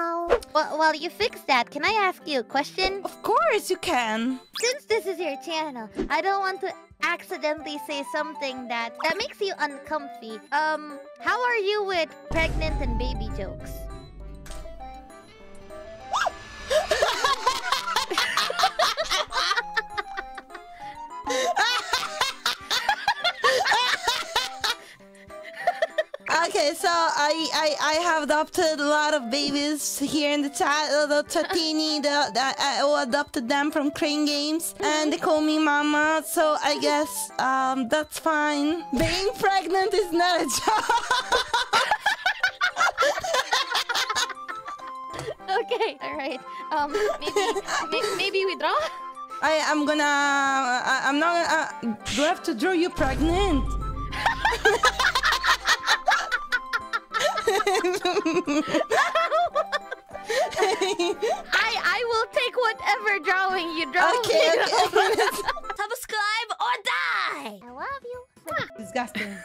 now. Well, while you fix that, can I ask you a question? Of course you can. Since this is your channel, I don't want to accidentally say something that makes you uncomfy. How are you with pregnant and baby jokes? Okay, so I have adopted a lot of babies here in the chat. The Tatini, I adopted them from Crane Games, and they call me Mama. So I guess that's fine. Being pregnant is not a job. Okay, all right. Maybe we draw. Do I have to draw you pregnant? I will take whatever drawing you draw. Okay. Subscribe or die. I love you. Disgusting.